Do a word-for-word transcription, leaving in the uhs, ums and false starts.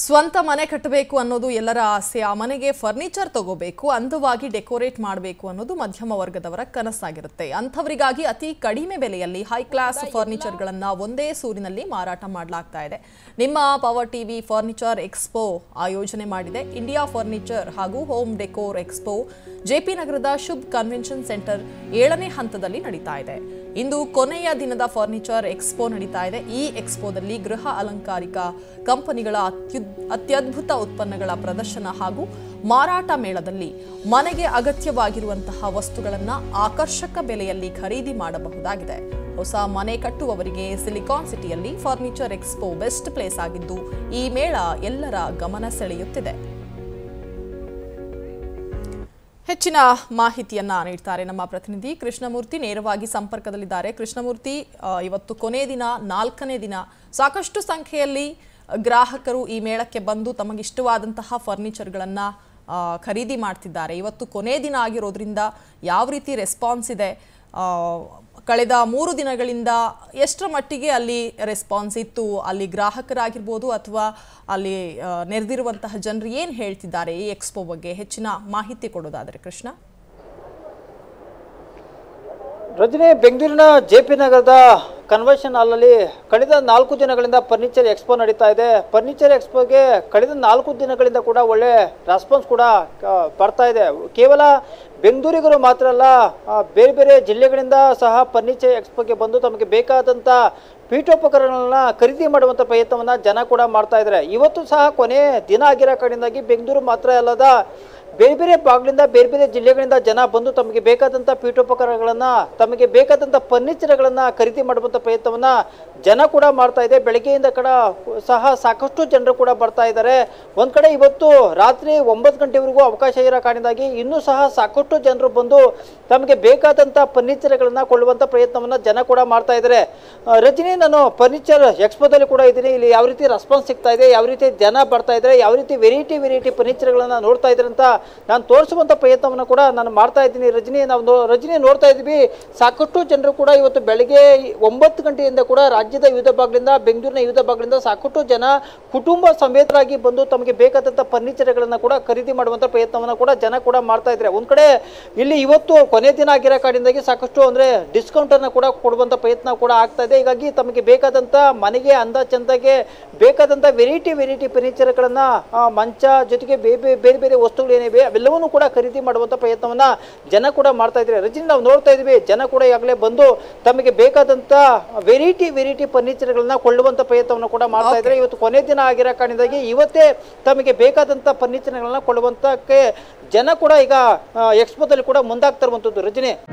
ಸ್ವಂತ ಮನೆ ಕಟ್ಟಬೇಕು ಅನ್ನೋದು ಎಲ್ಲರ ಆಸೆ. ಆ ಮನೆಗೆ ಫರ್ನಿಚರ್ ತಗೋಬೇಕು, ಅಂದವಾಗಿ ಡೆಕೋರೇಟ್ ಮಾಡಬೇಕು ಅನ್ನೋದು ಮಧ್ಯಮ ವರ್ಗದವರ ಕನಸಾಗಿರುತ್ತೆ. ಅಂಥವರಿಗಾಗಿ ಅತಿ ಕಡಿಮೆ ಬೆಲೆಯಲ್ಲಿ ಹೈ ಕ್ಲಾಸ್ ಫರ್ನಿಚರ್ ಗಳನ್ನು ಒಂದೇ ಸೂರಿನಲ್ಲಿ ಮಾರಾಟ ಮಾಡಲಾಗ್ತಾ ಇದೆ. ನಿಮ್ಮ ಪವರ್ ಟಿವಿ ಫರ್ನಿಚರ್ ಎಕ್ಸ್‌ಪೋ ಆಯೋಜನೆ ಮಾಡಿದೆ. ಇಂಡಿಯಾ ಫರ್ನಿಚರ್ ಹಾಗೂ ಹೋಮ್ ಡೆಕೋರ್ ಎಕ್ಸ್‌ಪೋ ಜೆಪಿ ನಗರದ ಶುಭ್ ಕನ್ವೆನ್ಷನ್ ಸೆಂಟರ್ ಏಳನೇ ಹಂತದಲ್ಲಿ ನಡೀತಾ ಇದೆ. ಇಂದು ಕೊನೆಯ ದಿನದ ಫರ್ನಿಚರ್ ಎಕ್ಸ್‌ಪೋ ನಡೀತಾ ಇದೆ. ಈ ಎಕ್ಸ್‌ಪೋದಲ್ಲಿ ಗೃಹ ಅಲಂಕಾರಿಕ ಕಂಪನಿಗಳ ಅತ್ಯದ್ಭುತ ಉತ್ಪನ್ನಗಳ ಪ್ರದರ್ಶನ ಹಾಗೂ ಮಾರಾಟ ಮೇಳದಲ್ಲಿ ಮನೆಗೆ ಅಗತ್ಯವಾಗಿರುವಂತಹ ವಸ್ತುಗಳನ್ನು ಆಕರ್ಷಕ ಬೆಲೆಯಲ್ಲಿ ಖರೀದಿ ಮಾಡಬಹುದಾಗಿದೆ. ಹೊಸ ಮನೆ ಕಟ್ಟುವವರಿಗೆ ಸಿಲಿಕಾನ್ ಸಿಟಿಯಲ್ಲಿ ಫರ್ನಿಚರ್ ಎಕ್ಸ್‌ಪೋ ಬೆಸ್ಟ್ ಪ್ಲೇಸ್ ಆಗಿದ್ದು ಈ ಮೇಳ ಎಲ್ಲರ ಗಮನ ಸೆಳೆಯುತ್ತಿದೆ. ಹೆಚ್ಚಿನ ಮಾಹಿತಿಯನ್ನ ನೀಡುತ್ತಾರೆ ನಮ್ಮ ಪ್ರತಿನಿಧಿ ಕೃಷ್ಣಮೂರ್ತಿ. ನೇರವಾಗಿ ಸಂಪರ್ಕದಲ್ಲಿದ್ದಾರೆ. ಕೃಷ್ಣಮೂರ್ತಿ, ಇವತ್ತು ಕೊನೆಯ ದಿನ, ನಾಲ್ಕನೇ ದಿನ, ಸಾಕಷ್ಟು ಸಂಖ್ಯೆಯಲ್ಲಿ ಗ್ರಾಹಕರು ಈ ಮೇಳಕ್ಕೆ ಬಂದು ತಮಗಿಷ್ಟವಾದಂತಹ ಫರ್ನಿಚರ್ಗಳನ್ನು ಖರೀದಿ ಮಾಡ್ತಿದ್ದಾರೆ. ಇವತ್ತು ಕೊನೆಯ ದಿನ ಆಗಿರೋದ್ರಿಂದ ಯಾವ ರೀತಿ ರೆಸ್ಪಾನ್ಸ್ ಇದೆ? ಕಳೆದ ಮೂರು ದಿನಗಳಿಂದ ಎಷ್ಟರ ಮಟ್ಟಿಗೆ ಅಲ್ಲಿ ರೆಸ್ಪಾನ್ಸ್ ಇತ್ತು? ಅಲ್ಲಿ ಗ್ರಾಹಕರಾಗಿರ್ಬೋದು ಅಥವಾ ಅಲ್ಲಿ ನೆರೆದಿರುವಂತಹ ಜನರು ಏನು ಹೇಳ್ತಿದ್ದಾರೆ ಈ ಎಕ್ಸ್‌ಪೋ ಬಗ್ಗೆ ಹೆಚ್ಚಿನ ಮಾಹಿತಿ ಕೊಡೋದಾದರೆ ಕೃಷ್ಣ? ರಜನಿ, ಬೆಂಗಳೂರಿನ ಜೆಪಿ ನಗರದ ಕನ್ವೆನ್ಷನ್ ಹಾಲಲ್ಲಿ ಕಳೆದ ನಾಲ್ಕು ದಿನಗಳಿಂದ ಫರ್ನಿಚರ್ ಎಕ್ಸ್‌ಪೋ ನಡೀತಾ ಇದೆ. ಫರ್ನಿಚರ್ ಎಕ್ಸ್‌ಪೋಗೆ ಕಳೆದ ನಾಲ್ಕು ದಿನಗಳಿಂದ ಕೂಡ ಒಳ್ಳೆ ರೆಸ್ಪಾನ್ಸ್ ಕೂಡ ಬರ್ತಾ ಇದೆ. ಕೇವಲ ಬೆಂಗಳೂರಿಗರು ಮಾತ್ರ ಅಲ್ಲ, ಬೇರೆ ಬೇರೆ ಜಿಲ್ಲೆಗಳಿಂದ ಸಹ ಫರ್ನಿಚರ್ ಎಕ್ಸ್‌ಪೋಗೆ ಬಂದು ತಮಗೆ ಬೇಕಾದಂಥ ಪೀಠೋಪಕರಣಗಳನ್ನ ಖರೀದಿ ಮಾಡುವಂಥ ಪ್ರಯತ್ನವನ್ನು ಜನ ಕೂಡ ಮಾಡ್ತಾ ಇದ್ದಾರೆ. ಇವತ್ತು ಸಹ ಕೊನೆ ದಿನ ಆಗಿರೋ ಕಡೆಯಿಂದಾಗಿ ಬೆಂಗಳೂರು ಮಾತ್ರ ಅಲ್ಲದ ಬೇರೆ ಬೇರೆ ಭಾಗಗಳಿಂದ ಬೇರೆ ಬೇರೆ ಜಿಲ್ಲೆಗಳಿಂದ ಜನ ಬಂದು ತಮಗೆ ಬೇಕಾದಂಥ ಪೀಠೋಪಕರಣಗಳನ್ನು, ತಮಗೆ ಬೇಕಾದಂಥ ಫರ್ನಿಚರ್ಗಳನ್ನು ಖರೀದಿ ಮಾಡುವಂಥ ಪ್ರಯತ್ನವನ್ನು ಜನ ಕೂಡ ಮಾಡ್ತಾ ಇದೆ. ಬೆಳಗ್ಗೆಯಿಂದ ಕೂಡ ಸಹ ಸಾಕಷ್ಟು ಜನರು ಕೂಡ ಬರ್ತಾ ಇದ್ದಾರೆ. ಒಂದು ಕಡೆ ಇವತ್ತು ರಾತ್ರಿ ಒಂಬತ್ತು ಗಂಟೆವರೆಗೂ ಅವಕಾಶ ಇರೋ ಕಾರಣದಿಂದಾಗಿ ಇನ್ನೂ ಸಹ ಸಾಕಷ್ಟು ಜನರು ಬಂದು ತಮಗೆ ಬೇಕಾದಂಥ ಫರ್ನಿಚರ್ಗಳನ್ನು ಕೊಳ್ಳುವಂಥ ಪ್ರಯತ್ನವನ್ನು ಜನ ಕೂಡ ಮಾಡ್ತಾ ಇದ್ದಾರೆ. ರಜನಿ, ನಾನು ಫರ್ನಿಚರ್ ಎಕ್ಸ್‌ಪೋದಲ್ಲಿ ಕೂಡ ಇದ್ದೀನಿ. ಇಲ್ಲಿ ಯಾವ ರೀತಿ ರೆಸ್ಪಾನ್ಸ್ ಸಿಗ್ತಾ ಇದೆ, ಯಾವ ರೀತಿ ಜನ ಬರ್ತಾ ಇದ್ದಾರೆ, ಯಾವ ರೀತಿ ವೆರೈಟಿ ವೆರೈಟಿ ಫರ್ನಿಚರ್ಗಳನ್ನು ನೋಡ್ತಾ ಇದ್ದಾರೆ ಅಂತ ನಾನು ತೋರಿಸುವಂಥ ಪ್ರಯತ್ನವನ್ನು ಕೂಡ ನಾನು ಮಾಡ್ತಾ ಇದ್ದೀನಿ. ರಜನಿ, ನಾವು ರಜನಿ ನೋಡ್ತಾ ಇದ್ದೀವಿ, ಸಾಕಷ್ಟು ಜನರು ಕೂಡ ಇವತ್ತು ಬೆಳಗ್ಗೆ ಒಂಬತ್ತು ಗಂಟೆಯಿಂದ ಕೂಡ ರಾಜ್ಯದ ವಿವಿಧ ಭಾಗಗಳಿಂದ, ಬೆಂಗಳೂರಿನ ವಿವಿಧ ಭಾಗಗಳಿಂದ ಸಾಕಷ್ಟು ಜನ ಕುಟುಂಬ ಸಮೇತರಾಗಿ ಬಂದು ತಮಗೆ ಬೇಕಾದಂಥ ಫರ್ನಿಚರ್ಗಳನ್ನು ಕೂಡ ಖರೀದಿ ಮಾಡುವಂಥ ಪ್ರಯತ್ನವನ್ನು ಕೂಡ ಜನ ಕೂಡ ಮಾಡ್ತಾ ಇದ್ದಾರೆ. ಒಂದು ಕಡೆ ಇಲ್ಲಿ ಇವತ್ತು ಕೊನೆಯ ದಿನ ಆಗಿರೋ ಕಾರಣದಿಂದಾಗಿ ಸಾಕಷ್ಟು ಅಂದರೆ ಡಿಸ್ಕೌಂಟನ್ನು ಕೂಡ ಕೊಡುವಂಥ ಪ್ರಯತ್ನ ಕೂಡ ಆಗ್ತಾ ಇದೆ. ಹೀಗಾಗಿ ತಮಗೆ ಬೇಕಾದಂಥ ಮನೆಗೆ ಅಂದ ಚಂದಗೆ ಬೇಕಾದಂಥ ವೆರೈಟಿ ವೆರೈಟಿ ಫರ್ನಿಚರ್ಗಳನ್ನು, ಮಂಚ ಜೊತೆಗೆ ಬೇರೆ ಬೇರೆ ಬೇರೆ ವಸ್ತುಗಳು ಏನಿವೆ ಅವೆಲ್ಲವನ್ನೂ ಕೂಡ ಖರೀದಿ ಮಾಡುವಂಥ ಪ್ರಯತ್ನವನ್ನು ಜನ ಕೂಡ ಮಾಡ್ತಾ ಇದ್ದಾರೆ. ರಜನಿ, ನಾವು ನೋಡ್ತಾ ಇದ್ದೀವಿ ಜನ ಕೂಡ ಈಗಾಗಲೇ ಬಂದು ತಮಗೆ ಬೇಕಾದಂಥ ವೆರೈಟಿ ವೆರೈಟಿ ಫರ್ನಿಚರ್ಗಳನ್ನ ಕೊಳ್ಳುವಂಥ ಪ್ರಯತ್ನವನ್ನು ಕೂಡ ಮಾಡ್ತಾ ಇದ್ದಾರೆ. ಇವತ್ತು ಕೊನೆಯ ದಿನ ಆಗಿರೋ ಕಾರಣದಿಂದಾಗಿ ಇವತ್ತೇ ತಮಗೆ ಬೇಕಾದಂಥ ಫರ್ನಿಚರ್ಗಳನ್ನ ಕೊಳ್ಳುವಂಥಕ್ಕೆ ಜನ ಕೂಡ ಈಗ ಎಕ್ಸ್‌ಪೋದಲ್ಲಿ ಕೂಡ ಮುಂದಾಗ್ತಾ ಇರುವಂಥದ್ದು. ರಜನಿ,